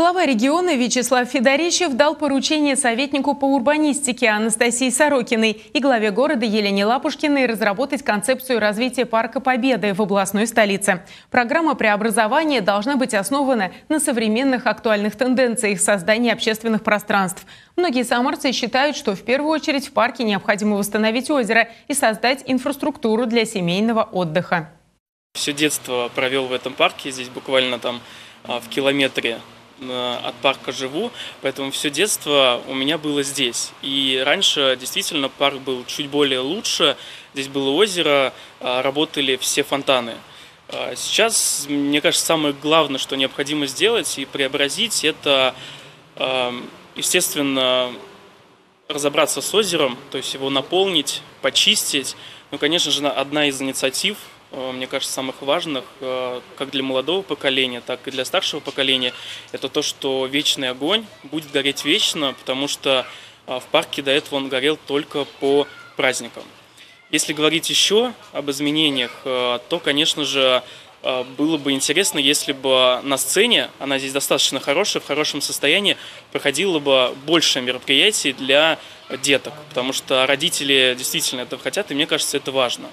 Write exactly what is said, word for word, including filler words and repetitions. Глава региона Вячеслав Федорищев дал поручение советнику по урбанистике Анастасии Сорокиной и главе города Елене Лапушкиной разработать концепцию развития парка Победы в областной столице. Программа преобразования должна быть основана на современных актуальных тенденциях создания общественных пространств. Многие самарцы считают, что в первую очередь в парке необходимо восстановить озеро и создать инфраструктуру для семейного отдыха. Все детство провел в этом парке, здесь буквально там в километре от парка живу, поэтому все детство у меня было здесь. И раньше действительно парк был чуть более лучше, здесь было озеро, работали все фонтаны. Сейчас, мне кажется, самое главное, что необходимо сделать и преобразить, это, естественно, разобраться с озером, то есть его наполнить, почистить. Ну, конечно же, одна из инициатив, мне кажется, самых важных как для молодого поколения, так и для старшего поколения, это то, что вечный огонь будет гореть вечно, потому что в парке до этого он горел только по праздникам. Если говорить еще об изменениях, то, конечно же, было бы интересно, если бы на сцене, она здесь достаточно хорошая, в хорошем состоянии, проходило бы больше мероприятий для деток, потому что родители действительно этого хотят, и мне кажется, это важно.